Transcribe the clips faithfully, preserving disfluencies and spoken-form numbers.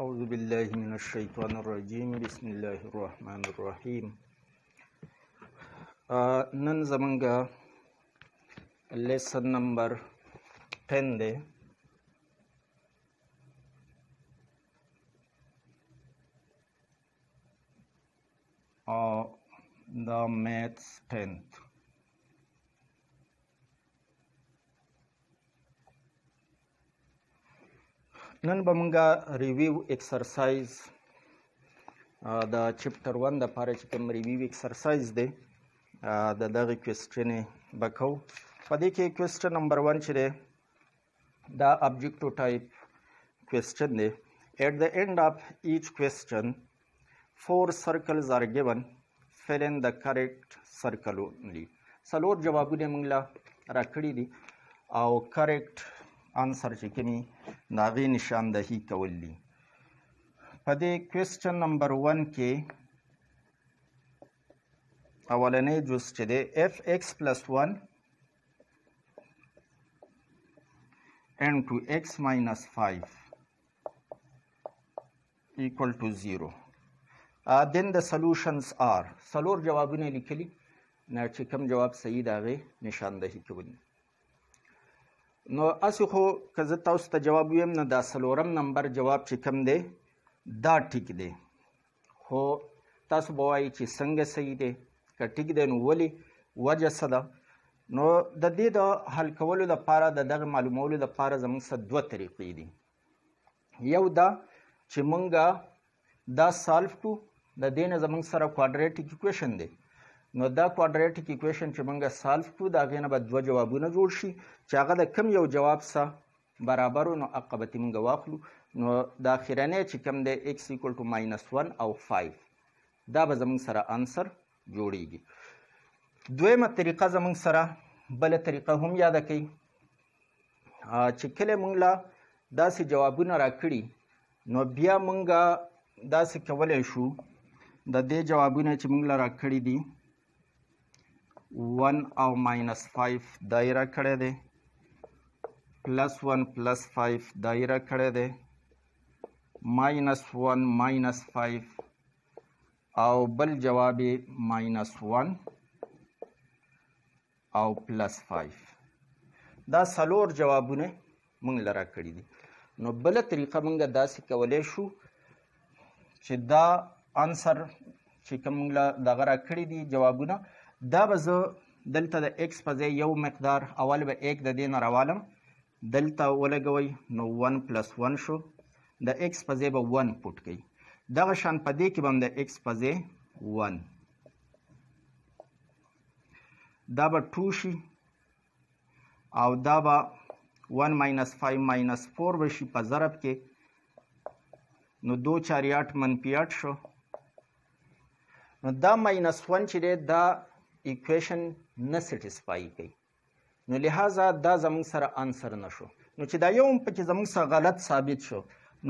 أعوذ بالله من الشيطان الرجيم بسم الله الرحمن الرحيم uh, nan zamanga lesson number ten de uh, the maths tenth. Nan bamanga review exercise uh, the chapter one the para chapter review exercise de uh, the the question bakau padike question number one chire the objective type question de. At the end of each question four circles are given, fill in the correct circle only. Salor jawabune mangla rakdi di au correct answer chikini navi nishandahi kawali. Pade question number one ke awalane just chede f(x plus one) and to x minus five equal to zero. Uh, then the solutions are salor jawabune likeli na chikam jawab sahi dave nishandahi kawali. نو اسو خو کزه تاسو ته جواب ویم نه دا سلورم نمبر جواب چې کم دی دا ټیک دی، خو تاسو به وایي چې څنګه صحیح دی، که ټیک دی نو ولې وجه څه ده. نو د دې د حل کولو لپاره د دغه معلومولو لپاره زموږ څه دوه طریقې دي. یو دا چې مونږ دا سالف کړو، د دې نه زموږ سره کوادریټیک ایکویشن دی. نو دا کوادریټیک ایکویشن چې مونږه سالف کړو دا غینه به دوه جوابونه جوړ شي چې هغه د کم یو جواب سره برابر نو عقبته مونږه واخلو. نو دا اخرنه چې کم د x equal to minus one او five دا به زمونږ سره انسر جوړیږي. دویمه طریقه زمونږ سره بل طریقه هم یاد کړئ چې کله مونږ لا داسې جوابونه راکړي نو بیا مونږه داسې کولی شو د دې جوابونه چې مونږ لا راکړي دي one او minus five دایره کړی دی، plus one plus five دایره کړی دی، minus one minus five او بل جواب minus one او plus five. دا څلور جوابونه موږ لره کړی دي. نو بل طریقه موږ داسې کولی شو چې دا انسر چې کوم موږ دغه راکړي دي جوابونه دا به زه دلته د ایکس په ځای یو مقدار اول به ایک د دې نه راوالم، دلته ولګوئ نو ون پلس ون شو، د ایکس په ځای به ون پوټ کوي. دغه شان په دې کې به هم د ایکس په ځای ون، دا به ټو شي او دا به ون ماینس فایو ماینس فور به شي په ضرب کې، نو دو چاري اټ منفي اټ شو. نو دا ماینس ون چې دی دا equation نه سټیسفای کوي، نو لہذا دا زموږ سره انسر نشو. نو چې دا یو پکې زموږ سره غلط ثابت شو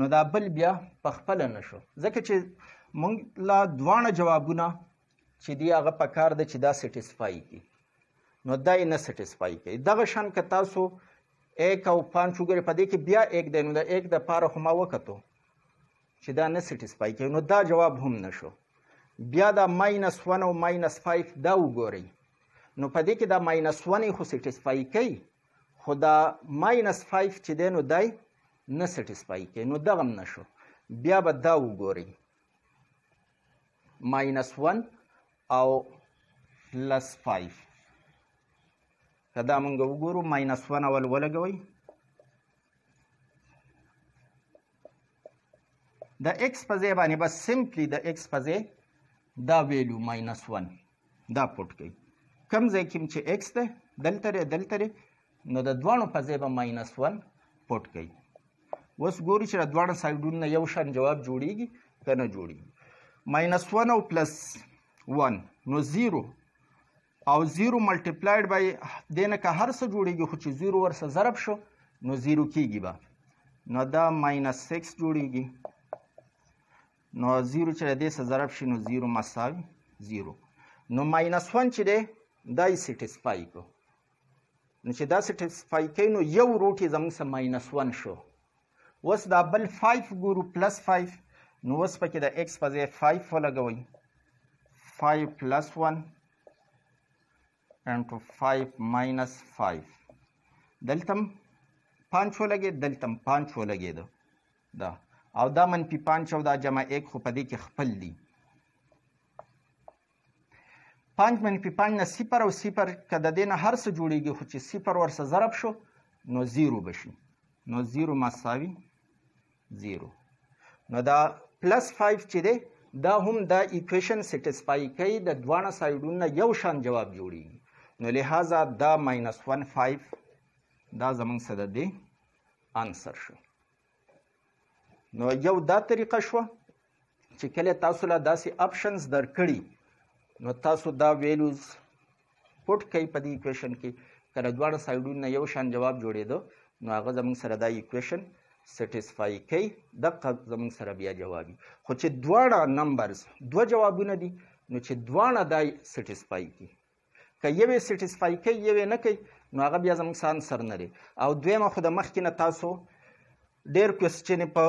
نو دا بل بیا په خپل نشو، ځکه چې موږ لا دوه جوابونه چې دی هغه په کار د چې دا سټیسفای کوي، نو دا یې نه سټیسفای کوي. دغه شان که تاسو یک او پنځه وګورئ په دې کې بیا یک دی، نو د یک د پاره خو ما وکتو چې دا نه سټیسفای کوي، نو دا جواب هم نشو. بیا دا ماینس ون او ماینس فایف دا وګورئ، نو په دې کې دا ماینس ون یې خو سټیسفای کوي، خو دا ماینس فایف چې دی نو دی نه سټیسفای کوي، نو دغه هم نشو. بیا به دا وګورئ ماینس ون او پلس فایف، که دا مونږ وګورو ماینس ون اول ولګوئ، د ایکس په ځای باندې بس سمپلی د ایکس په ځای دا ویلو ماینس ون دا پوټ کوي، کم ځای کې چې ایکس دی دلته دی دلته دی، نو د دواړو په ځای به ماینس ون پوټ کوي. اوس ګورئ چې د دواړو سایډونو نه یو شان جواب جوړیږي که نه جوړیږي. ماینس ون او پلس ون نو زیرو او زیرو ملټیپلایډ بای دې نه که هر څه جوړیږي، خو چې زیرو ورسره ضرب شو نو زیرو کیږي به، نو دا ماینس سکس جوړیږي، نو زیرو چې د دې سره ضرب شي نو زیرو مساوي زیرو. نو ماینس ون چې دی دا یې سټیسفای کو، نو چې دا سټیسفای کوي نو یو روټ یې زموږ سره ماینس ون شو، وس دا بل فایف ګورو پلس فایف نو وس پکې د ایکس په ځای فایف ولګوئ فایف پلس ون انټو فایف ماینس فایف دلته هم پانچ ولګېد دلته هم پانچ ولګېده دا او دا منفي پانچ او دا جمع ایک خو په دې کې خپل دي پانچ منفي پانچ نه صفر او صفر که د دې نه هر څه جوړېږي خو چې صفر ورسه ضرب شو نو زیرو به شي نو زیرو مساوي زیرو نو دا پلس فایف چې دی دا هم دا ایکویشن سیټسفای کوي د دواړه سایډونو نه یو شان جواب جوړېږي نو لحاظه دا ماینس ون فایف دا زمونږ څه د دې انسر شو نو یو دا طریقه شوه چې کله تاسو له داسې اپشنز درکړي نو تاسو دا ویلوز پټ کوئ په دې ایکویشن کې که د دواړه سایډونو نه یو شان جواب جوړېده نو هغه زمونږ سره دا ایکویشن سټیسفای کوي دغه زمون سره بیا جوابي خو چې دواړه نمبرز دوه جوابونه دي نو چې دواړه دای سټیسفای کوي که یوې سټیسفای کوي یوې نه کوي نو هغه بیا زموږ سان سر نه لري او دویمه خو د مخکې نه تاسو ډېر کوېسچنې په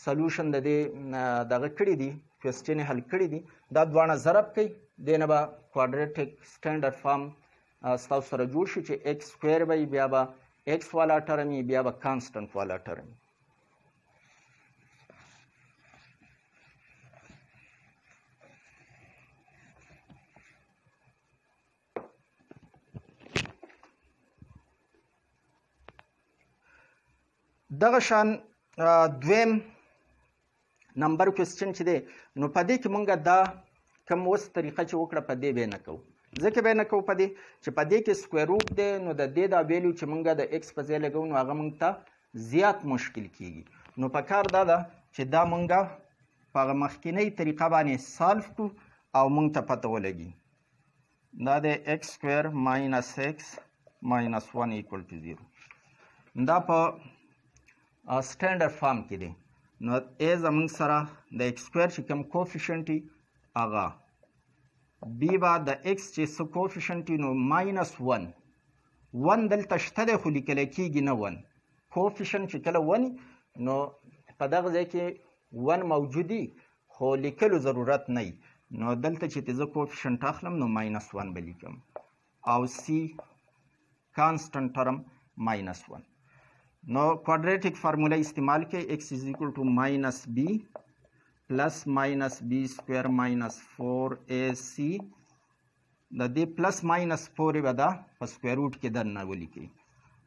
سلوشن د دې دغه کړي دي کوېسچنې حل کړي دي دا دواړه ضرب کوي دې نه به کوادریټک سټنډرډ فارم ستاسو سره جوړ شي چې ایکس سکویر به بیا به x वाला term ही बिया बा constant वाला term दगशान द्वेम number question च दे नो पदे कि मुंगा दा कम उस तरीका च ओकड़ा पदे बे न कहू ځکه به نه کوو په دې چې په دې کې سکویر روټ دی نو د دې دا ویلو چې مونږ د ایکس په ځای لګوو نو هغه مونږ ته زیات مشکل کیږي نو په کار دا ده چې دا مونږ په هغه مخکینۍ طریقه باندې سالف کړو او مونږ ته پته ولګي دا د ایکس سکویر ماینس ایکس ماینس ون ایکول ټو زیرو دا په سټنډرډ فارم کې دی نو ای زمونږ سره د ایکس سکویر چې کوم کوفیشنټ وي هغه बी बा द x چې څه کوفیشنټ نو ماینس ون ون دلته شته دی خو لیکلی کېږي نه ون کوفیشنټ چې کله ون نو په دغه ځای کې ون موجود وي خو لیکلو ضرورت نه وي نو دلته چې ته زه کوفیشنټ اخلم نو ماینس ون به لیکم او سی کانسټنټ ټرم ماینس ون نو کوادریټک فارموله استعمال کړئ ایکس از اکول ټو ماینس بی plus minus B square minus four A C द दे प्लस माइनस फोर बदा स्क्वायर रूट के दर ना बोली के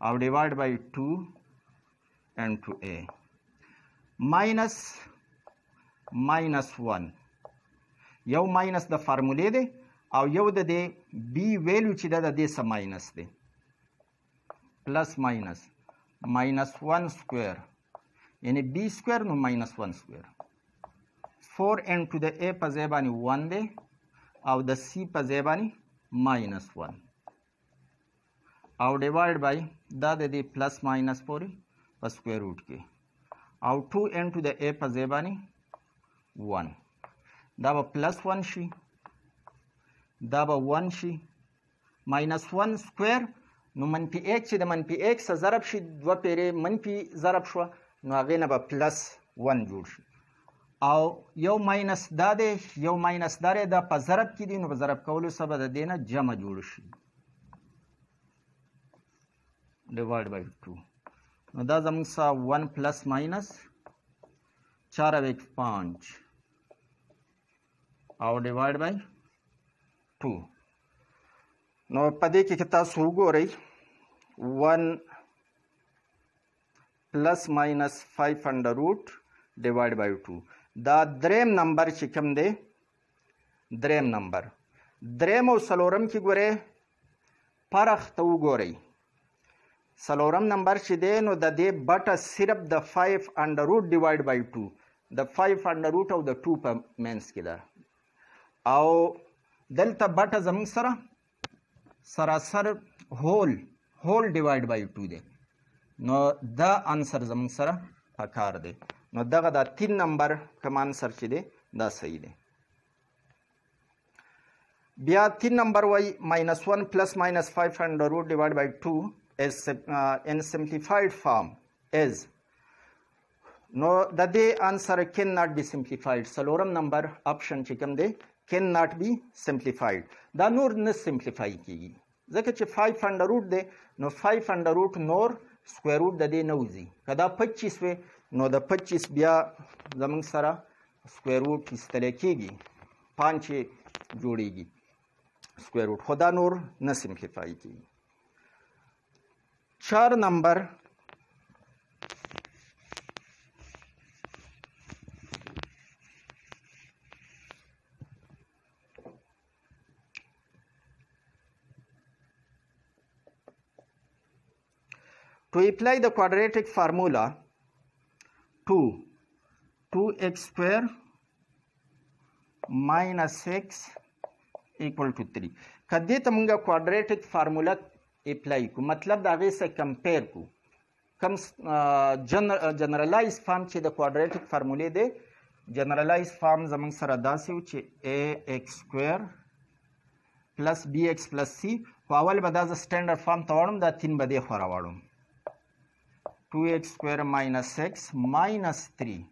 और divide by two and two A minus minus one यो माइनस द फार्मूले दे और यो द दे बी वैल्यू ची द दे स माइनस दे plus minus minus one square यानी बी स्क्वायर नो माइनस वन स्क्वायर फोर एन टू द ए पर जैबानी वन दे और द सी पर जैबानी माइनस वन और डिवाइड बाई द दे दी प्लस माइनस फोर पर स्क्वायर रूट के और टू एन टू द ए पर जैबानी वन दाबा प्लस वन शी दाबा वन शी माइनस वन स्क्वायर नो मनफी एक शी द मनफी एक से जरब शी दो पेरे मनफी जरब शुआ नो आगे नबा प्लस वन जोड़ शी او یو ماینس دا دی یو ماینس دا دی دا په ضرب کې دی نو په ضرب کولو سره به د دې نه جمع جوړ شي ډیوایډ بای ټو نو دا زموږ سره ون پلس ماینس چار او ایک پانچ او ډیوایډ بای ټو نو په دې کې که تاسو وګورئ ون پلس ماینس فایف انډر روټ डिवाइड बाय टू दा द्रेम नंबर चिकम दे द्रेम नंबर द्रेम और सलोरम की गोरे फरख तो गोरे सलोरम नंबर ची दे नो द दे बट सिर्फ द five under root divide by two द फाइव अंडर रूट ऑफ द टू पर मेंस किदा आओ दलता बट जम सरा सरासर whole whole divide by two दे नो द आंसर जम सरा पकार दे نو دغه دا تین نمبر کم آنسر چې دی دا صحیح دی بیا تین نمبر وایي ماینس ون پلس ماینس فایف انډر روټ ډیوایډ بای ټو از ان سمپلیفایډ فارم از No, that the answer cannot be simplified. Salorum number option chikam de cannot be simplified. The nor ne simplify ki. Zakache five under root de no five under root nor square root that de nauzi. Kada pachis we no the pachis bia zamang sara square root is telekigi. Panche jodigi. Square root. Khoda nor ne simplify ki. Char number to apply the quadratic formula to two x square minus x equal to three. Kadde tamunga quadratic formula apply ko matlab da se compare ko kam uh, gener, uh, generalized form che the quadratic formula de generalized form zamang sara dasiu che ax square plus bx plus c awal bada the standard form tawadum da tin bade khora wadum two x square minus x minus three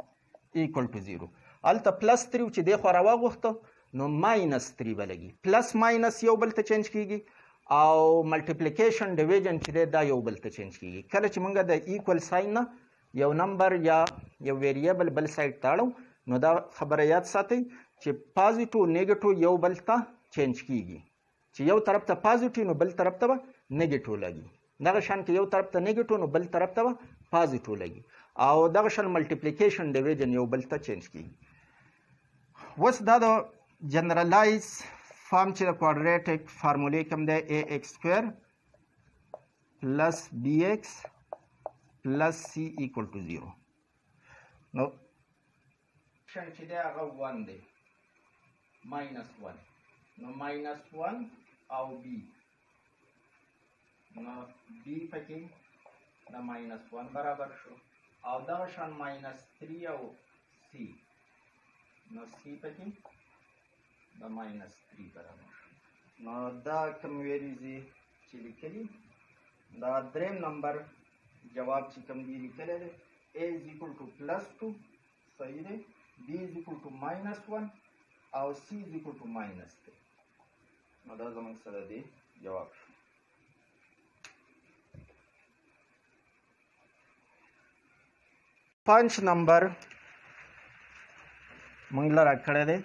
equal to zero. Alta plus three which de kharawa gohto no minus three balagi. Plus minus yo balta change kigi. Our multiplication division chide da yo balta change kigi. Kala chimunga the equal sign na yo number ya yo variable bal side talo no da khabarayat sate che positive negative yo balta change kigi. Che yo taraf ta positive no bal taraf ta negative lagi. Dagashan ki yo taraf ta negative no bal taraf ta positive lagi. Aw dagashan multiplication division yo bal ta change ki. What's that the generalized form to the quadratic formula come the ax square plus bx plus c equal to zero. No. one day minus one. No minus one aw b. Now b packing the minus one barabar show avdashan minus three of c. Now c packing the minus three barabar. Now the come where is the chilikeli. The dream number jawab chikam di likele a is equal to plus two. So here b is equal to minus one. Our c is equal to minus three. Now that's among the jawab. Punch number Mangla Rakarade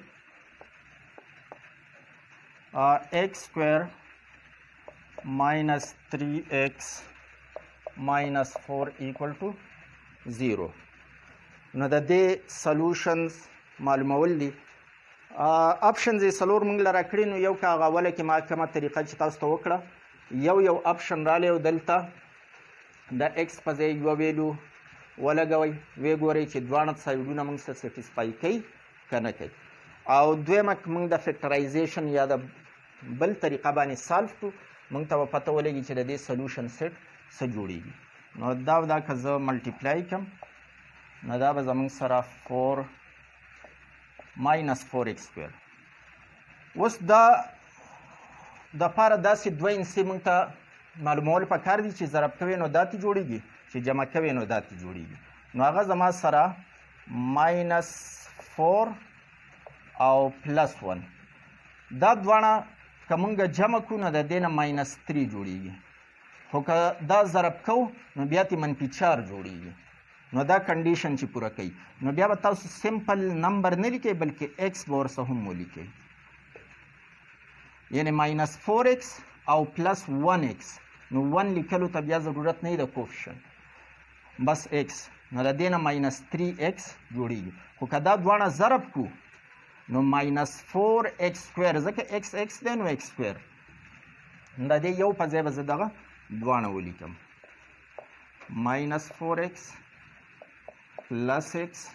uh, x square minus three x minus four equal to zero. Now the day solutions Malmawli uh, options is Salur Mangla Rakrinu Yoka Walaki Makama Terikachita Stokra Yo Yo option Raleo Delta the x pase Yuavelu. Wala gawai we gore che dwanat saiduna mung sa satisfy kai kana kai aw dwemak mung da factorization ya da bal tariqa bani solve to mung ta pata walegi che da solution set sa jodigi no da da kaza multiply kam na da ba zamung sara four minus four x square was da da para da si dwa in si mung ta malumol pa kardi che zarab kawe no da ti jodigi जमा कवे नो दाती जोड़ीगी नो आगा जमा सरा minus four और plus one दा द्वारा कमंगा जमा को ना देना माइनस थ्री जोड़ीगी होका दा जरब को नो ब्याती मन की चार जोड़ीगी नो दा कंडीशन ची पूरा कई नो ब्या बताओ सिंपल नंबर नहीं लिखे बल्कि एक्स बोर सा हम लिखे यानी माइनस फोर एक्स और प्लस वन एक्स नो वन लिखे लो तब यह जरूरत नहीं था कोफिशिएंट बस x ना देना माइनस थ्री एक्स जोड़ेगी को कदा द्वारा जरब को नो माइनस फोर एक्स स्क्वायर जके एक्स एक्स देनो एक्स स्क्वायर ना दे यो पजे बजे दगा द्वारा वो लिखम minus four x plus x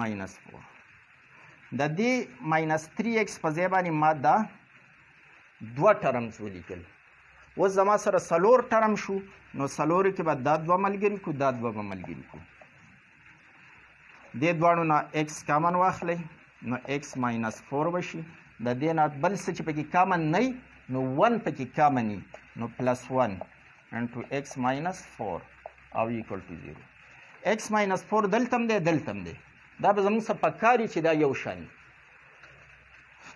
minus four दा दे माइनस थ्री एक्स पजे बानी मादा दो टर्म्स वो लिखल वो जमा सर सलोर टर्म शू नो सलोर के बाद दादवा मलगिरी को दादवा मलगिरी को दे द्वाणो ना x कामन वाखले नो x माइनस फोर बशी द दे ना बल से पे की कामन नहीं नो वन पे की कामनी नो plus one and two x minus four आव equal to zero x minus four دلته هم دی دلته هم دی. دا به زموږ څه په کار وي چې دا یو شان وي.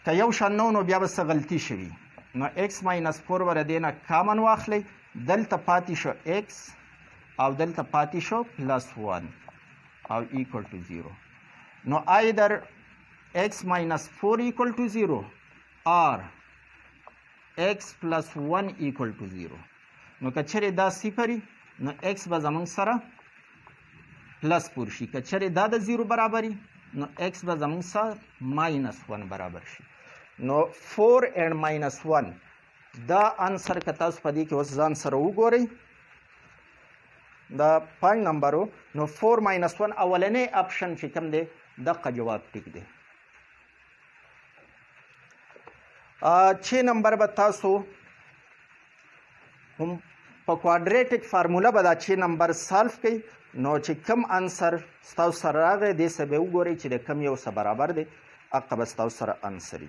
که یو شان نه نو بیا به څه غلطي شوي. نو x minus four به له دې نه کامن واخلئ، دلته پاتې شو x او دلته پاتې شو پلس one او equal to zero. نو either x minus four equal to zero or x plus one equal to zero. نو که چېرې دا صفري نو x به زموږ سره پلس پور شي، که چېرې دا د زیرو برابر وي نو x به زموږ سره ماینس ون برابر شي. نو فور اینډ ماینس ون دا انسر که تاسو په دې کې اوس ځان سره وګورئ دا پنج نمبر و. نو فور ماینس ون اولنی اپشن چې کوم دی دقه جواب ټیک دی. شش نمبر به تاسو هم په کوادریټیک فارموله به دا شش نمبر سالف کوي. نو چې کم انسر ستاسو سره راغی دې سه به وګورئ چې د کم یو سره برابر دی هغه به ستاسو سره انسر وي.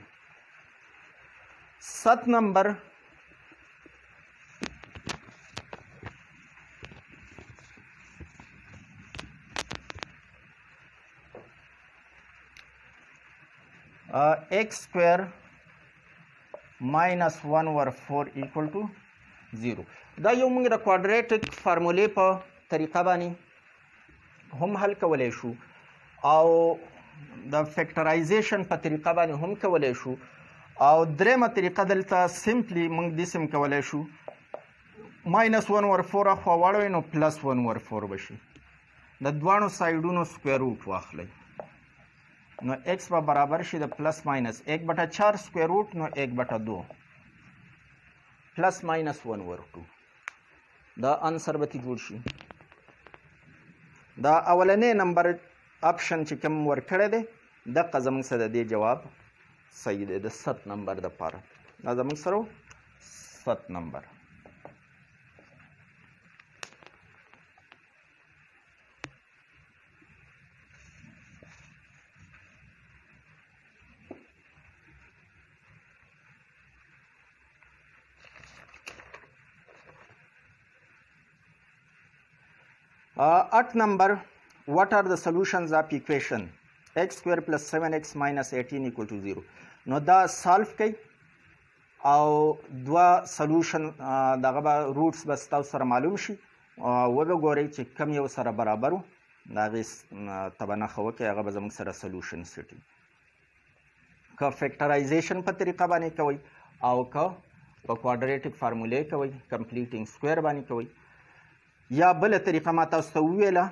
سات نمبر x square minus one over four equal to zero. دا یو موږ د کوادریټیک فارمولې په طریقه باندې هم حل کولی شو او د فیکټرایزیشن په طریقه باندې هم کولی شو او درېمه طریقه دلته سمپلی موږ دسم کولی شو ماینس ون ور فور اخوا واړوئ نو پلس ون ور فور به شي. د دواړو سایډونو سکویر روټ واخلئ نو ایکس به برابر شي د پلس ماینس یک بټه چار سکویر روټ نو یک بټه دو پلس ماینس ون ور ټو. دا انسر به تی جوړ شي. دا اولنی نمبر اپشن چې کوم ورکړی دی دقه زموږ سره د دې جواب صحیح دی د سات نمبر د پاره. دا زموږ سره سات نمبر. eight number, what are the solutions of equation x square plus seven x minus eighteen equal to zero. نو دا سالف کوي او دوه سلوشن دغه به روټس به ستاسو سره معلوم شي وبه ګورئ چې کم یو سره برابر و د هغې ته به نښه وکړئ هغه به زموږ سره سلوشن سټي که فیکټرایزیشن په طریقه باندې کوئ او که په کوادریټیک فارمولې کوئ کمپلیټینګ سکویر باندې کوئ یا بله طریقه ما تاسو ته وویله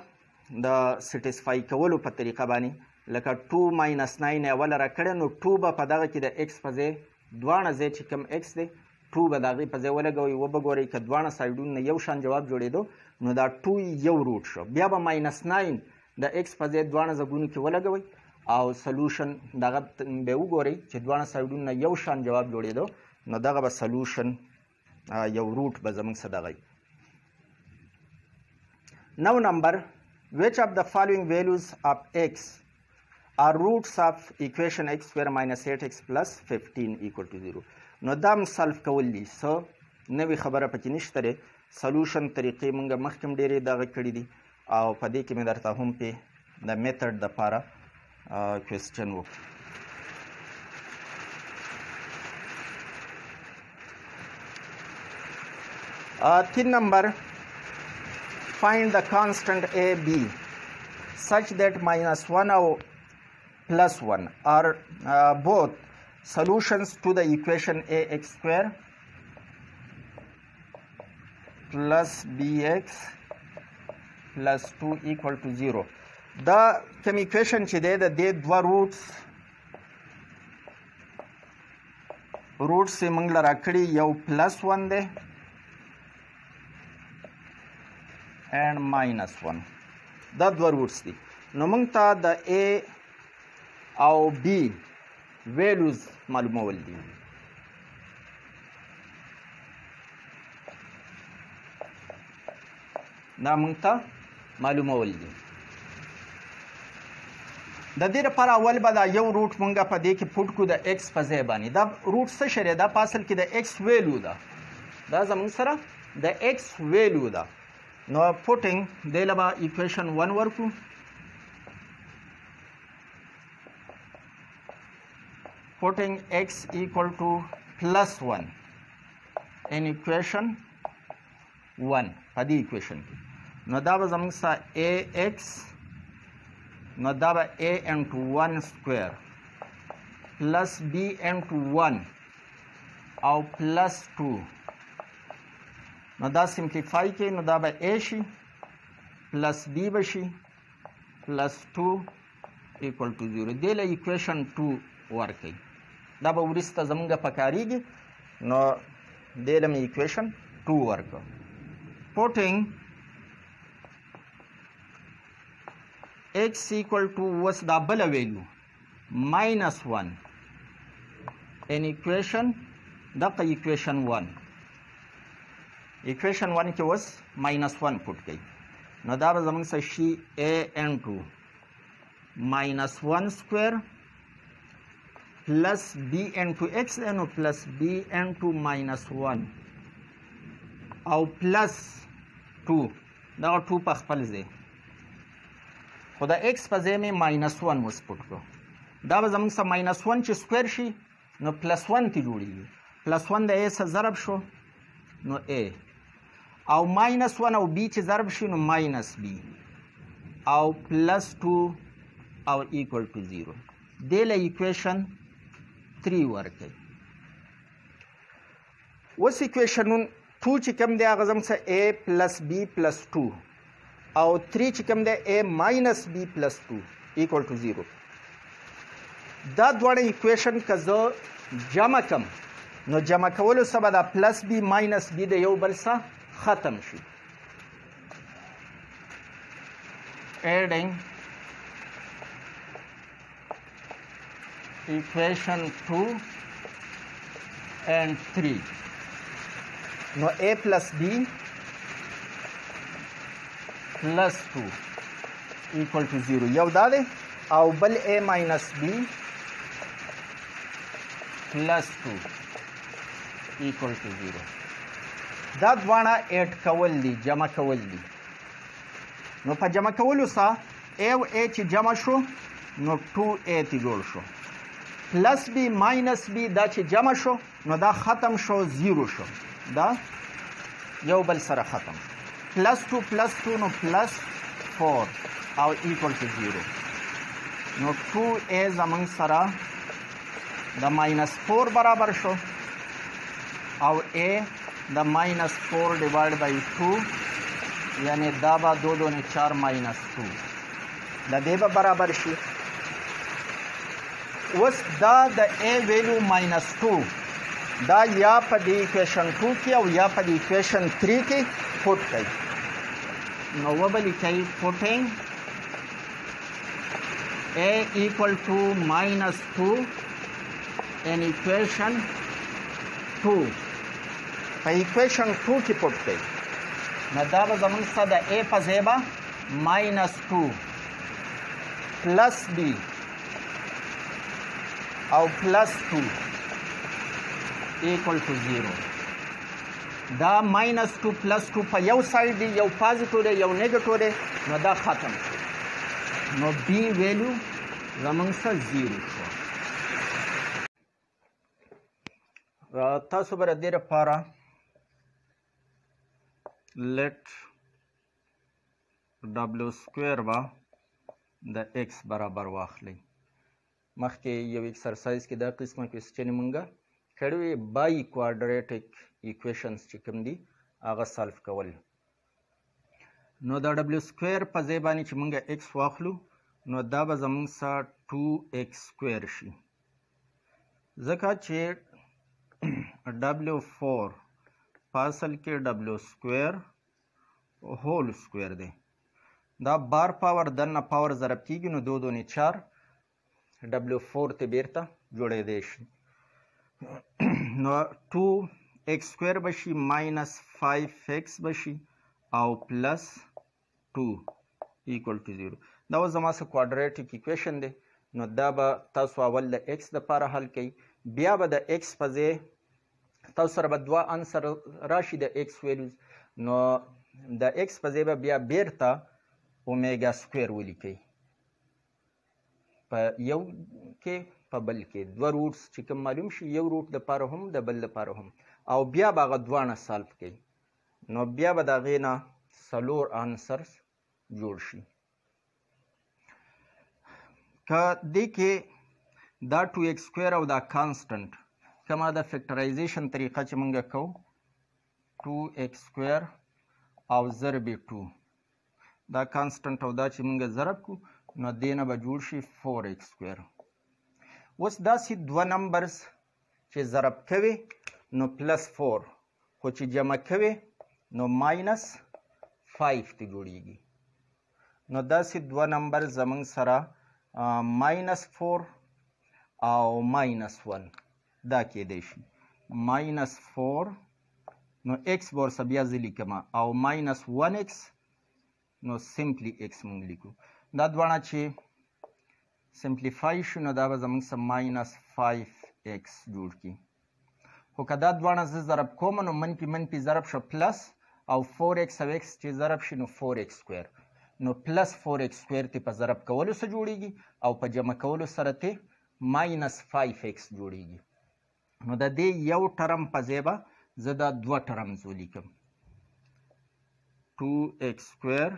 د سټیسفای کولو په طریقه باندې لکه ټو ماینس ناین اوله راکړې نو ټو به په دغه کې د ایکس په ځای دواړه ځای چې کوم ایکس دی ټو به د هغې په ځای ولګوئ وبه ګورئ که دواړه سایډونه نه یو شان جواب جوړېدو نو دا ټو یو روټ شو. بیا به ماینس ناین د ایکس په ځای دواړه ځګونو کې ولګوئ او سلوشن دغه به وګورئ چې دواړه سایډونه نه یو شان جواب جوړېدو نو دغه به سلوشن یو روټ به زموږ سره دغه. Now number, which of the following values of x are roots of equation x square minus eight x plus fifteen equal to zero. نو دام سلف کول دي سو نوې خبره پکې نشته دی. سلوشن طریقې مونږ مخکې هم ډېرې دغه کړي دي او په دې کې مې درته هم پې د میتډ دپاره کوېسچن وکړو. تین نمبر find the constant a, b such that minus one or plus one are uh, both solutions to the equation a x square plus b x plus two equal to zero. The same equation is that they two roots roots se mangla rakdi yaw plus one de and minus one دا دوه روټس دي. نو موږ ته د A او B ویلوز معلومول دي. دا موږ ته معلومول دي. د دې لپاره اول به دا یو روټ موږ په دې کې پټ کړو د X په ځای باندې. دا روټ څه شی دی؟ دا په اصل کې د X ویلو ده. دا زموږ سره د X ویلو ده. Now putting deel ba equation one varku. Putting x equal to plus one in equation one. Adi equation. Now that was amongsa ax. Now that was a into one square plus b into one or plus two. Now that simplify ke now that was a she plus b bashi plus two equal to zero. Dela equation two working. That was urista zamga pakarigi. Now dela me equation two work. Putting x equal to what's the value minus one in equation that the equation one equation one ke was minus one put kai now that was among say she a and two minus one square plus b and two x and plus b and two minus one or plus two now two pa khpal ze for the x pazeme minus one was put ko that was among some minus one chi square she no plus one to do plus one the a zarab show no a our minus one our b is zarab show no minus b our plus two our equal to zero dela equation three work was equation two chikam de agazam sa a plus b plus two our three chikam de a minus b plus two equal to zero. That one equation kazo jamakam. No jamakawolo sabada plus b minus b de yobalsa khatam shi. Adding equation two and three. No a plus b plus two equal to zero. Yavdade aubal a minus b plus two equal to zero. That one eight kawaldi jama kawaldi. No pa jama kawulusa a h jama shu no two a tigol shu plus b minus b that jama shu no da khatam shu zero shu da yobal sara khatam plus two plus two no plus four are equal to zero. No two is among sara the minus four barabar show our a the minus four divided by two yani daba do do ne four minus two the deba barabar shi was da the a value minus two da ya pa the equation two ki aw ya pa the equation three ki put kai no wabali kai putting a equal to minus two an equation two. The equation two ki put kai. Now that was among the a pazeba minus two plus b or plus two equal to zero. The minus two plus two pa yaw side di yaw positive de yaw negative de no da khatam. No b value among sa zero. Tasu bara dera para let w square ba the x barabar wakhli makhke ye exercise ke da qisma question munga khadwe by quadratic equations chikum di aga solve kawal no da w square pa zebani chimunga x wakhlu no da ba zamun sa two x square shi zakat che w four parcel के w square whole square दे दा बार पावर दन्ना पावर जरब की गिनो दो दो ने चार w four ते बेरता जोड़े देश नो two x square बशी minus five x बशी आउ plus two equal to zero दा वो जमा से quadratic equation दे नो दा बा तासु आवल दा x दा पारा हल कई बिया बा दा x पजे ताऊ सर बदवा आंसर राशि द एक्स वैल्यूज नो da x pa zdaj bi berta omega square velikai. Pa yau ke pa bal ke. Dva roots chikam malum shi yau root da para hum da bal da para hum. Au bia ba gadwana solve kai. No bia ba da gena salor answers jod shi. Ka de ke da two x square au da constant. Kama da factorization tariqa che munga kau. two x square او ضرب two دا constant او دا چې موږ ضرب کو نو دینه به جوړ شي four x square. اوس دا سي دوه نمبرز چې ضرب کوي نو پلس four خو چې جمع کوي نو ماینس five ته جوړیږي. نو دا سي دوه نمبر زمنګ سره ماینس four او ماینس one دا کېدای شي. ماینس four no x bor sabia zilikama au minus one x no simply x mungliku that one che simplify shuna da bazam sa minus five x jurki ho kada dwana z zarab koma no man ki man pi zarab sha plus au four x au x che zarab shino four x square no plus four x square te pa zarab kawlo sa jurigi au pa jama kawlo sarate minus five x jurigi. No da de yaw term pa zeba زدا دو ٹرمز ولیکم two x square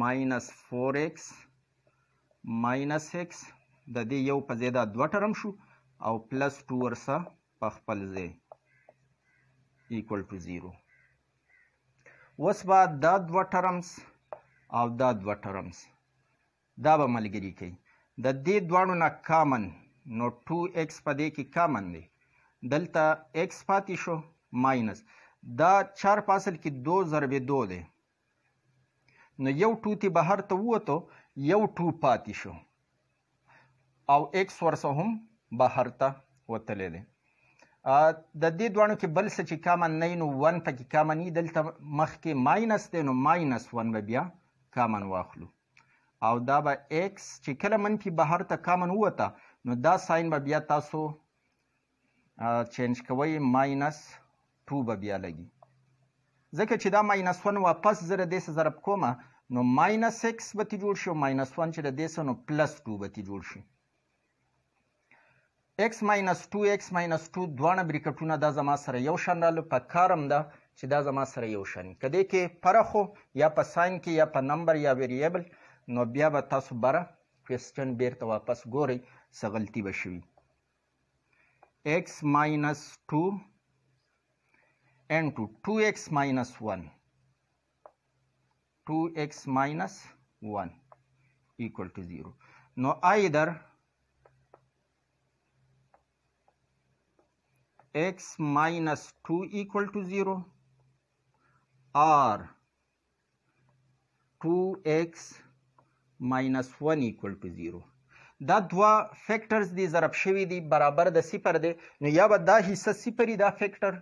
minus four x minus x د دې یو په زیاده دو ټرم شو او پلس two ورسره په خپل ځای equal to zero. اوس به دا دو ټرمز او دا دو ټرمز دا به ملګري کوي. د دې دواړو نه کامن نو two x په دې کې کامن دی. delta x पाती शो minus दा चार पासल की दो जरबे दो दे न यव टू ती बाहर तो वो तो यव टू पाती शो आव x वर्षों हम बाहर ता वो तले दे दा दी द्वानों की बल से चिकामा नहीं नो वन पकी कामा नहीं delta मख के minus दे नो minus one बे बिया कामन वाखलू आव दा बा x चिकला मन की बाहर ता कामन हुआ ता न दा साइन बे बिया तासो چینج کوي ماینس two به بیا لګي ځکه چې دا ماینس one واپس زره دې سره ضرب کومه نو ماینس x به تی جوړ شي ماینس one چې دې سره نو پلس two به تی جوړ شي. x ماینس two x ماینس two دوه بریکټونه دا زما سره یو شان رالو په کارم ده چې دا زما سره یو شان کدی کې پرخو یا په ساين کې یا په نمبر یا ویریبل نو بیا به تاسو بره کوېسچن بیرته واپس ګورئ څه غلطي به شوي. x minus two and to two x minus one two x minus one equal to zero. Now either x minus two equal to zero or two x minus one equal to zero. دا دوا فیکٹرز دی ضرب شوی دی برابر د صفر دی نو یا به دا حصہ صفری دا فیکٹر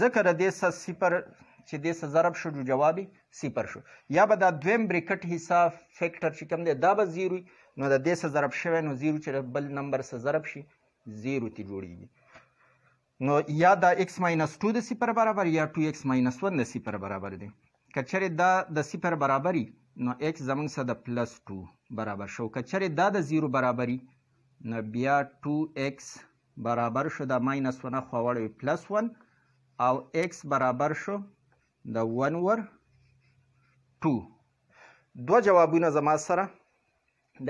ذکر د صفر چې د صفر ضرب شو جواب صفر شو یا به دا دویم بریکټ حصہ فیکٹر چې کوم دی دا به زیرو نو د د صفر ضرب شوی نو زیرو چې بل نمبر سره ضرب شي زیرو ته جوړیږي. نو یا دا x minus two د صفر برابر یا two x minus one د صفر برابر دی. کچره دا د صفر برابرۍ نو x زمونږ سره د پلس two برابر شو. کچره دا د زیرو برابري نو بیا two x برابر شو د ماینس one خو وړوي پلس one او x برابر شو د one ور two. دوه جوابونه زما سره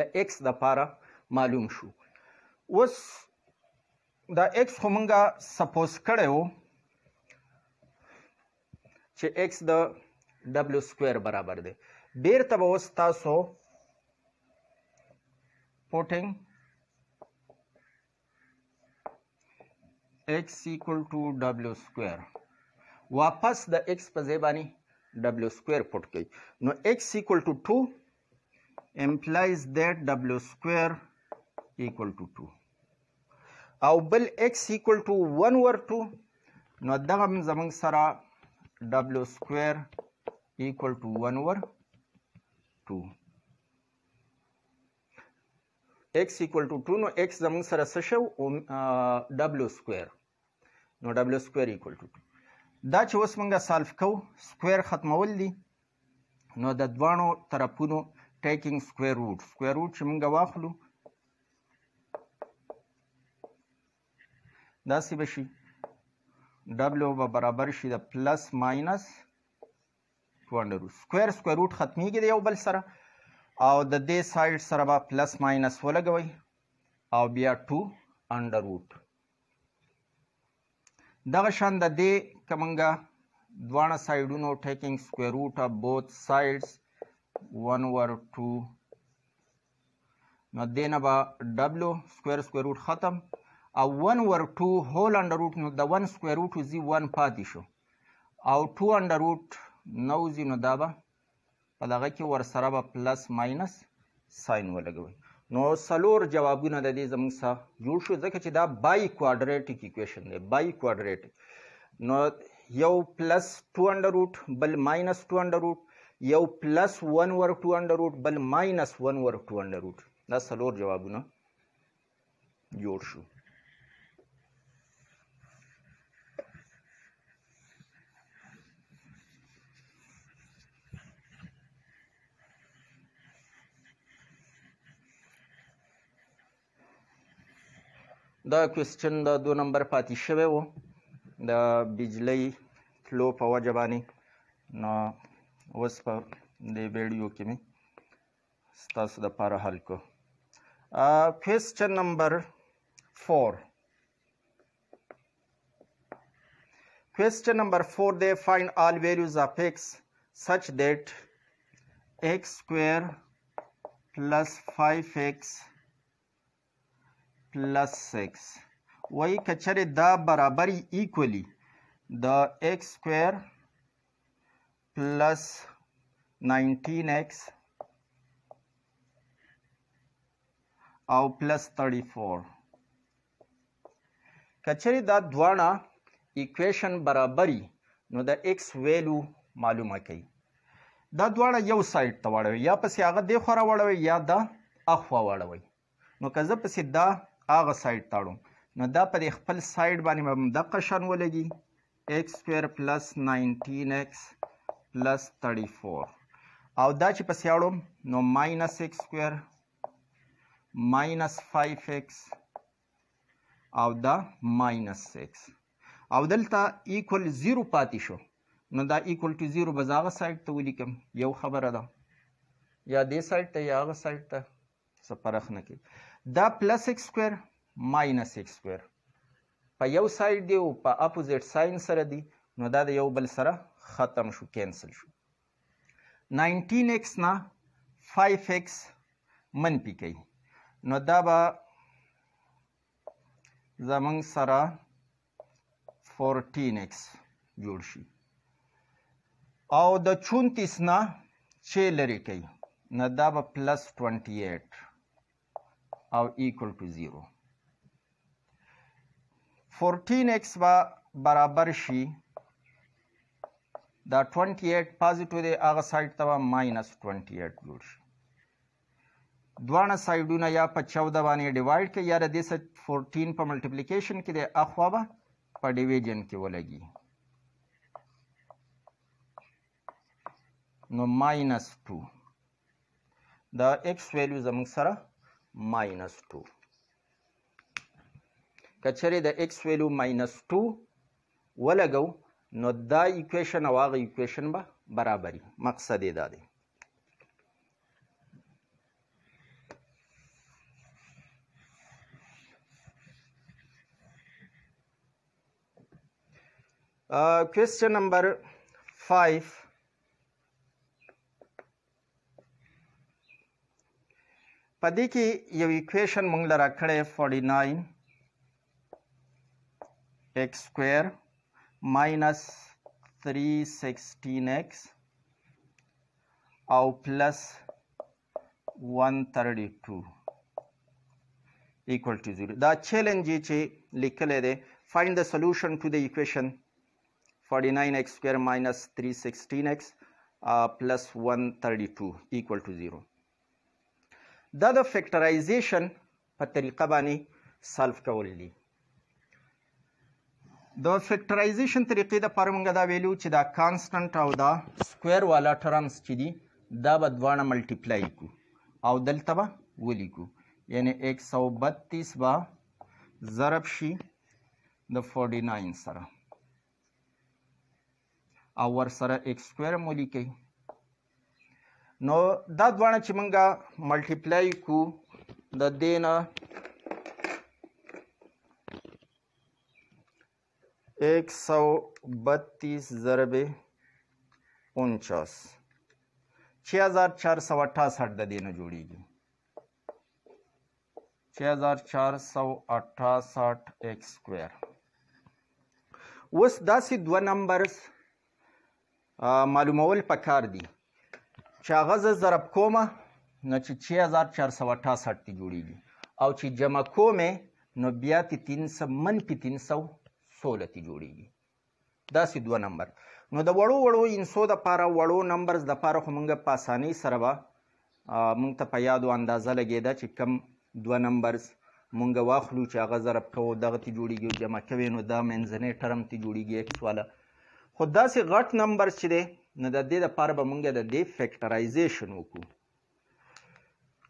د x د پاره معلوم شو. اوس د x خو مونږه سپوز کړی و چې x د w square برابر دی. بیرته به اوس تاسو putting x equal to w square واپس د x په ځای باندې w square put کوي. نو x equal to two implies that w square equal to two او بل x equal to one over two نو دغه زمونږ سره w square equal to one over two. x equal to two. No x زمون سره څه شو w square. No w square equal to two. دا چې اوس مونږه سالف کوو سکویر ختمول دي نو د دواړو طرفونو ټیکنګ سکویر روټ سکویر روټ چې مونږه واخلو داسې به شي ډبلو به برابر شي د پلس ماینس دوه انډر روټ سکویر سکویر روټ ختمیږي د یو بل سره او د دې سایډ سره به پلس ماینس ولګوئ او بیا دوه انډر روټ دغه شان د دې کمنګه دوه سایډونو ټیکنګ سکویر روټ اف بوث سایډز ون اوور دوه نو دې نه به ډبلو سکویر سکویر روټ ختم او ون اوور دوه هول انډر روټ نو د ون سکویر روټ وزي ون پاتې شو او دوه انډر روټ نو وزي نو دا به په دغه کې ورسره به پلس ماینس ساین ولګوئ نو سلور جوابونه د دې زموږ سره جوړ شو ځکه چې دا بای کوادریټیک ایکویشن دی بای کوادریټیک نو یو پلس دوه انډر روټ بل ماینس دوه انډر روټ یو پلس ون ور دوه انډر روټ بل ماینس ون ور دوه انډر روټ دا څلور جوابونه جوړ شو. دا کوېسچن د دوه نمبر پاتې شوی و د بجلی تلو په وجه باندې نو اوس په دې ویډیو کې مې ستاسو دپاره حل کو. کوېسچن نمبر فور کوېسچن نمبر فور دی فایند آل ویلیوز آف ایکس سچ دیٹ ایکس سکویر پلس فایف ایکس پلس سکس وایي که چېرې دا برابر یي ایکولي د ایکس سکویر پلس نایټین ایکس او پلس ترټي فور که چېرې دا دواړه ایکویشن برابر یي نو د ایکس ویلو معلومه کوي. دا دواړه یو سایډ ته واړوئ یا پسې هغه دې خوا راواړوئ یا دا اخوا واړوئ نو که زه پسې دا هغه سایډ ته اړوم نو دا په دې خپل سایډ باندې به همدقه شان ولګي ایکس سکویر پلس نایټین ایکس پلس ترټي فور او دا چې پسې اړوم نو ماینس ایکس سکویر ماینس فایف ایکس او دا ماینس سکس او دلته ایکول زیرو پاتې شو نو دا ایکول ټو زیرو به زه هغه سایډ ته ولیکم. یو خبره ده یا دې سایډ ته یا هغه سایډ ته څه فرق نه کوي. دا پلس ایکس سکویر ماینس ایکس سکویر په یو سایډ دی او په اپوزیټ ساین سره دی نو دا د یو بل سره ختم شو کینسل شو. نایټین ایکس نه فایف ایکس منفي کوي نو دا به زمونږ سره فورټین ایکس جوړ شي او د چونتیس نه چې لرې کوي نو دا به پلس ټوینټي ایټ او equal to zero. fourteen x با برابر شي دا twenty eight positive دی هغه سایډ ته به minus twenty eight جوړ شي. دواړه سایډونه یا په چودہ باندې ډیوایډ کړئ یا د دې سره فورټین په ملټیپلیکیشن کې دی اخوا به په ډیویژن کې ولګي نو minus two دا x ویلیو زموږ سره ماینس دوه که چېرې د ایکس ویلو ماینس دوه ولګو نو دا ایکویشن او هغه ایکویشن به برابر وي. مقصد یې دا دی. کوېسچن نمبر فایف په دې کې یو ایکویشن موږ له راکړی فورټي ناین ایکس سکویر ماینس تھری سکسټین ایکس او پلس ون تھرټي ټو ایکول ټو زیرو. دا چیلنج یې چې لیکلی دی فایند د سولوشن ټو د ایکویشن فورټي ناین ایکس سکویر ماینس تھری سکسټین ایکس پلس ون تھرټي ټو ایکول ټو زیرو دا د فیکټرایزیشن په طریقه باندې سالف کول دي. د فیکټرایزیشن طریقې د پاره مونږ دا ویلو چې دا کانسټنټ او دا سکویر والا ټرمز چې دي دا به دواړه ملټیپلای کو او دلته به ولیکو، یعنی یک سو بتیس به ضرب شي د فورټي ناین سره او ور سره ایک سکویر مو لیکئ. نو دا دواړه چې مونږ ملټیپلای کو د دې نه एक सौ बत्तीस जरबे उनचास छः हज़ार चार सौ अट्ठासठ देना जोड़ेगी छः हज़ार चार सौ अट्ठासठ एक स्क्वायर उस दस दो नंबर्स मालूम पकार दी चागज जरब कोमा न छः हज़ार चार सौ अट्ठासठ ती जोड़ेगी और ची जमा को में न बिया ती तीन सौ मन की तीन सौ सोलती जोड़ेगी दस दो नंबर. नो د وړو وړو انسو د پاره وړو نمبرز د پاره خو مونږ په اسانۍ سره به مونږ ته په یادو اندازه لګېده چې کم دوه نمبرز مونږ واخلو چې هغه ضرب کوو دغه ته جوړېږي او جمع کوې نو دا منځنی ټرم ته جوړېږي ایکس والا. خو داسې غټ نمبر چې دی نو د دې دپاره به مونږ د دې فیکټرایزیشن وکړو.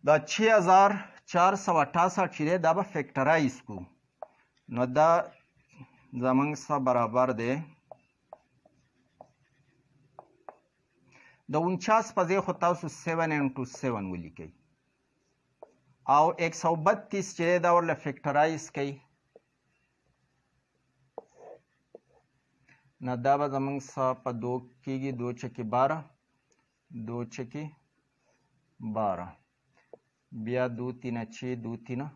دا شش هزار چار سوه اټاسټ چې دی دا به فیکټرایز کړو نو دا زمنګ سره برابر دی د انچاس په ځای خو تاسو سیون انټو سیون ولیکئ او ایک سو بتیس چې دی دا ورله فیکټرایز کوئ نه دا به زمنګ سره په دو کېږي دو چکې بارہ دو چکې بارہ بیا دو تینه چھ دو تینه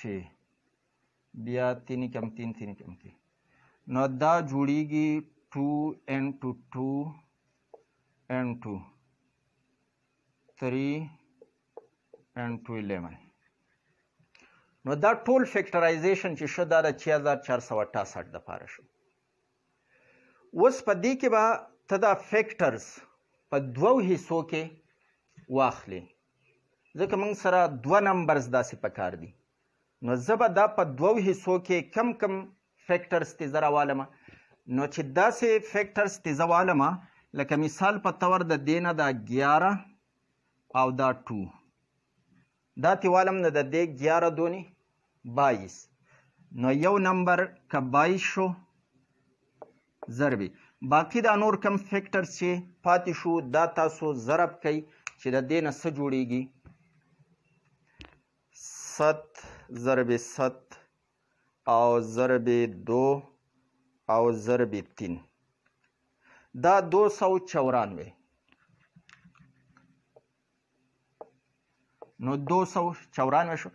چھ बिया तीन कम तीन तीन कम तीन नौ दा जुड़ेगी टू एन टू टू एन टू थ्री एन टू इलेवन नौ दा टोल फैक्टराइजेशन चीशो दा दा छः हज़ार चार सौ अट्ठासठ दा पारशो उस पदी के बाद तदा फैक्टर्स पर दो हिस्सों के वाखले जबकि मंग सरा दो नंबर्स दा से पकार दी نو زبا دا په دوو حصو کې کم کم فیکټرز تیزه راوالمه نو چې داسې فیکټرز تیزه والمه لکه مثال په تور د دې نه دا گیارہ او دا ټو دا تې والم نه د دې گیارہ دونی بایس نو یو نمبر که بایس شو ضربې باقي دا نور کم فیکټرز چې پاتې شو دا تاسو ضرب کوئ چې د دې نه څه جوړیږي ست ضرب सात और ضرب दो और ضرب तीन दा दो सौ चौरानवे नो दो सौ चौरानवे शो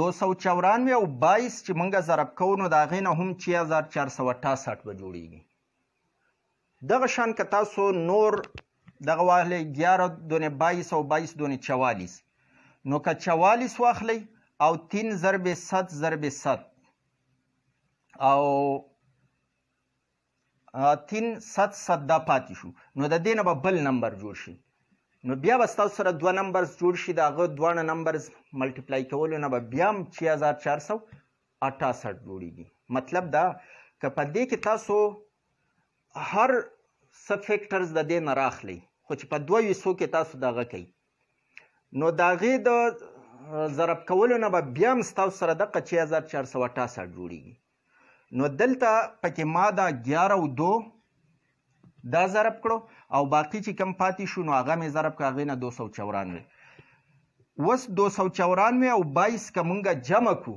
दो सौ चौरानवे और बाईस ची मंगा ज़रब को नो दागे ना हम छः हज़ार चार सौ अट्ठासठ में जोड़ेगी दगशान कतासो नोर दगवाले ग्यारह दोने बाईस और बाईस दोने चवालीस नो का चवालीस वाखले او تین ضرب ست ضرب ست او تین ست ست دا پاتې شو نو د دې نه به بل نمبر جوړ شي نو بیا به ستاسو سره دوه نمبرز جوړ شي د هغه دواړه نمبرز ملټیپلای کولو نه به بیا هم شي هزار چار سو اټاسټ جوړېږي. مطلب دا که په دې کې تاسو هر څه فیکټرز د دې نه راخلی خو چې په دوه حصو کې تاسو د هغه کوي نو د هغې د ضرب کولو نه به بیا هم ستاسو سره دغه شي هزار چار سوه اټاسټ جوړېږي. نو دلته پکې ما دا گیارہ او دو دا ضرب کړو او باقي چې کم پاتې شو نو هغه مې ضرب کړه هغې نه دو سوه چورانوې اوس دو سوه چورانوې او بایس که مونږ جمع کړو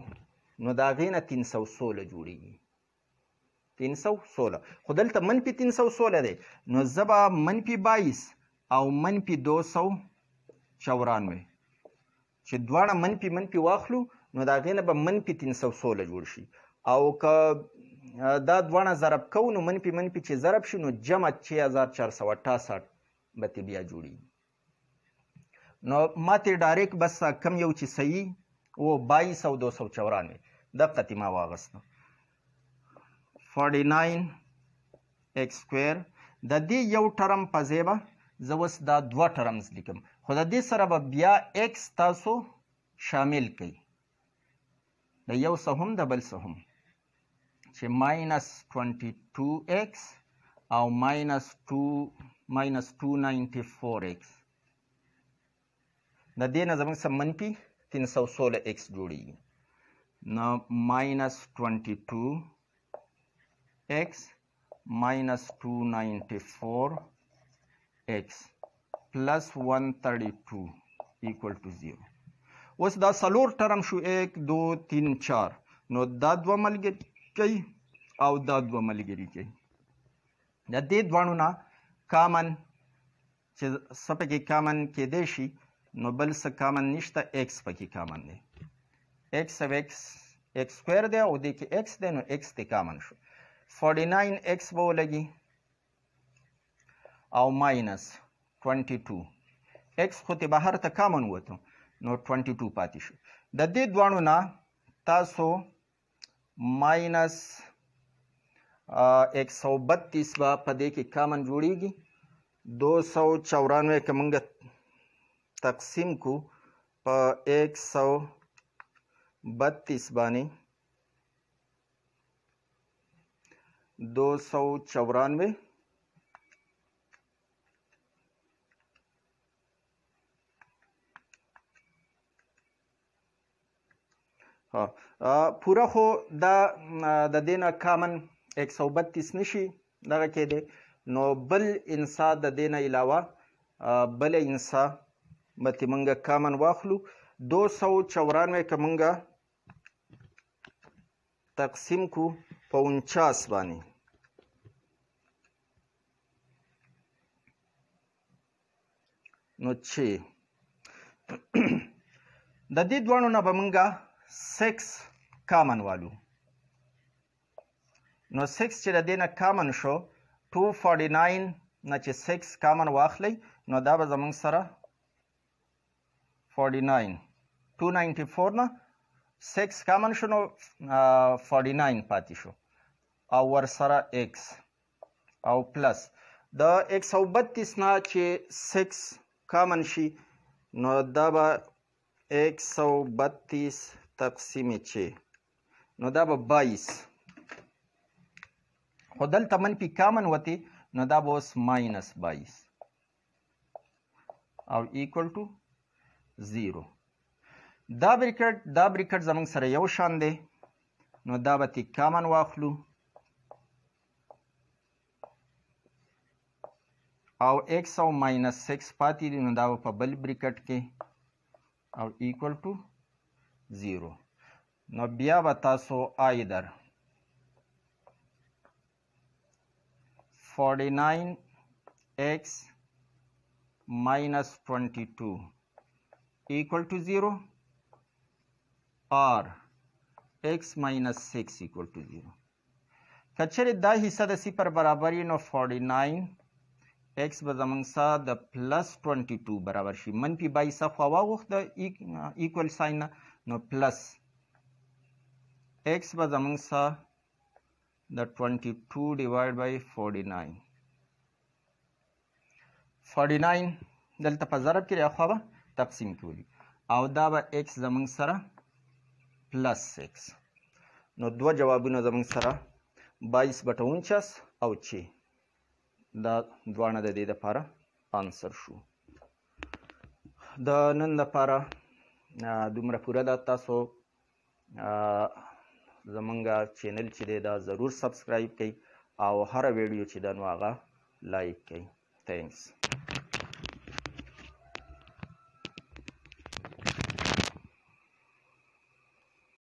نو د هغې نه تین سوه سوله جوړېږي تین سوه سوله خو دلته منفي تین سوه سوله دی نو زه به منفي بایس او منفي دو سوه چورانوې چې دواړه منفي منفي واخلو نو د هغې نه به منفي تین سوه سوله جوړ شي او که دا دواړه ضرب کوو نو منفي منفي چې ضرب شي نو جمع شي هزار چار سوه اټاسټ به ترې بیا جوړېږي. نو ما ترې ډایرکټ بس کم یو چې صحیح و بایس او دو سوه چورانوې دقه تې ما واغسته فورټي ناین ایکس سکویر د دې یو ټرم په ځای به زه اوس دا دوه ټرمز لیکم خو د دې سره به بیا ایکس تاسو شامل کئ د یو څه هم د بل څه هم say minus twenty-two x or minus two minus two hundred ninety-four x. Na dai na zaman sa manfi tin sau sola x duri na minus twenty-two x minus two hundred ninety-four x plus one hundred thirty-two equal to zero. उस दा सलोर टर्म शु एक दो तीन चार नो दा द्वा मलगेरी कई आउ दा द्वा मलगेरी कई या दे द्वाणु ना कामन सपके कामन के देशी नो बल स कामन निश्ता एक्स पकी कामन दे एक्स अब एक्स एक्स स्क्वायर दे और देखे एक्स दे नो एक्स ते कामन शु forty-nine एक्स बो लगी आउ माइनस twenty-two एक्स खुद बाहर तक कामन हुआ तो no twenty-two पाती शु द दे द्वाणु ना तासो माइनस एक सौ बत्तीस वा पदे की कामन जुड़ेगी दो सौ चौरानवे कमंगत तकसीम को एक सौ बत्तीस बानी दो सौ चौरानवे पूरा हो दा दा देना कामन एक सौ बत्तीस निशी दगा के दे नो बल इंसा दा देना इलावा बल इंसा बती मंगा कामन वाखलू दो सौ चौरानवे का मंगा तकसीम को पचास बानी नो छे दा दे द्वाणु ना बमंगा six common value. No six chida dena common show two hundred forty-nine na che six common wakhlay no daba zamang sara forty-nine two hundred ninety-four na six common show no uh, forty-nine pati show our sara x our plus the x au batis na che six common shi no daba x au batis تقسیم چه نو دا با بایس خودل تمن پی کامن وطی نو دا با اس مائنس بایس او ایکول تو زیرو دا بریکرد دا بریکرد زمان سر یو شانده نو دا با تی کامن واخلو او ایکس او مائنس سیکس پاتی دی نو دا با پا بل بریکرد که او ایکول تو zero. Now, biya bataso either forty-nine x minus twenty-two equal to zero or x minus six equal to zero. Kachere da hissa da si par barabari no forty-nine x bazamang sa da plus twenty-two barabar shi manpi bai sa khwa wa da equal sign na no plus x was among the twenty-two divided by forty-nine forty-nine delta pazarab ki akhaba taqsim kuli aw da ba x among sara plus six no dua jawabino among sara twenty-two bata forty-nine aw six da dwana de de para answer shu da nan da para دومره پورا دا تاسو زمونږ چینل چې دی دا ضرور سبسکرایب کړئ او هر ویډیو چې دا نو هغه لایک کړئ. تینکس.